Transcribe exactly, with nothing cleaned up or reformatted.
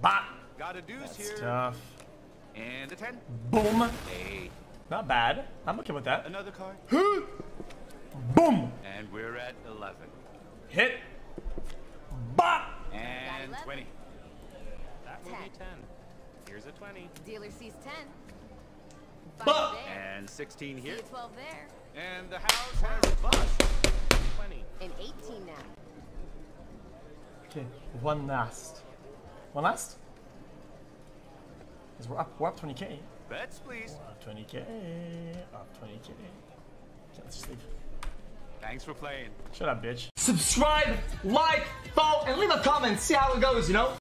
Bop. Got a deuce here. Tough. And a ten. Boom. Hey. Not bad. I'm okay with that. Another card. Boom. And we're at eleven. Hit. Bop. And twenty. That will be ten. Here's a twenty. Dealer sees ten. Bop. And sixteen here. See a twelve there. And the house has a bust. twenty. And eighteen now. Okay, one last. One last? Because we're up, we're up twenty K. Bets, please. We're up twenty K. Up twenty K. Okay, let's just leave. Thanks for playing. Shut up, bitch. Subscribe, like, follow, and leave a comment. See how it goes, you know?